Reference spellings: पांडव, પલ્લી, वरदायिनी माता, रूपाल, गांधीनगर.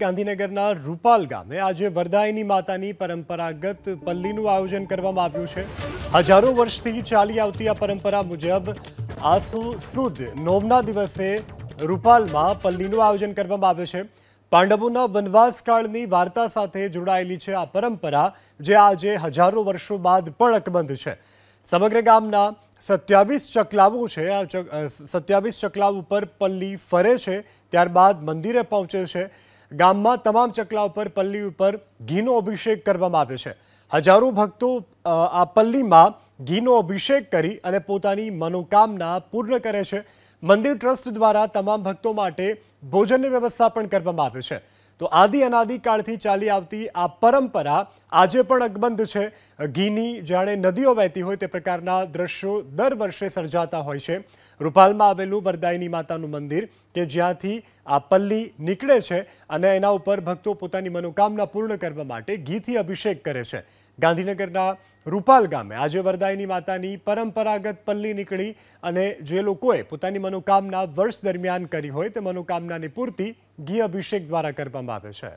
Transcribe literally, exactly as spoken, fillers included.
गांधीनगरना रूपाल गामे आज वरदायिनी मातानी परंपरागत पल्लीनुं आयोजन करवामां आव्युं छे। हजारों वर्षथी चाली आवती आ परंपरा मुजब आसू सुद नोमना दिवसे रूपालमां पल्लीनुं आयोजन करवामां आवे छे। पांडवोना वनवास काळनी वार्ता साथे जोडायेली छे आ परंपरा, जे आजे हजारों वर्षो बाद पण अकबंध छे। समग्र गामना सत्यावीस चकलावों छे, सत्यावीस चकलाव पर पल्ली फरे छे, त्यारबाद मंदिरे पहुंचे छे। गाम में तमाम चकलाओं पर पल्ली पर घीनो अभिषेक करवामां आवे छे। हजारों भक्तों आ पल्ली में घीनो अभिषेक करी अने पोतानी मनोकामना पूर्ण करे छे। मंदिर ट्रस्ट द्वारा तमाम भक्तों माटे भोजन व्यवस्था पण करवामां आवे छे। तो आदि अनादि काळथी चाली आवती आ परंपरा आजे पण अकबंध छे। घीनी जाणे नदीओ वहेती होय ते प्रकारना दृश्यो दर वर्षे सर्जाता होय छे। रूपालमां आवेलुं वरदायिनी मातानुं मंदिर के ज्यांथी आ पल्ली नीकळे छे अने एना उपर भक्तो पोतानी मनोकामना पूर्ण करवा माटे घीथी अभिषेक करे छे। गांधीनगरना रूपाल गामे आजे वरदायिनी मातानी परंपरागत पल्ली नीकळी अने जे लोकोए पोतानी मनोकामना वर्ष दरमियान करी होय ते मनोकामनानी पूर्ति घी अभिषेक द्वारा करवामां આવે છે।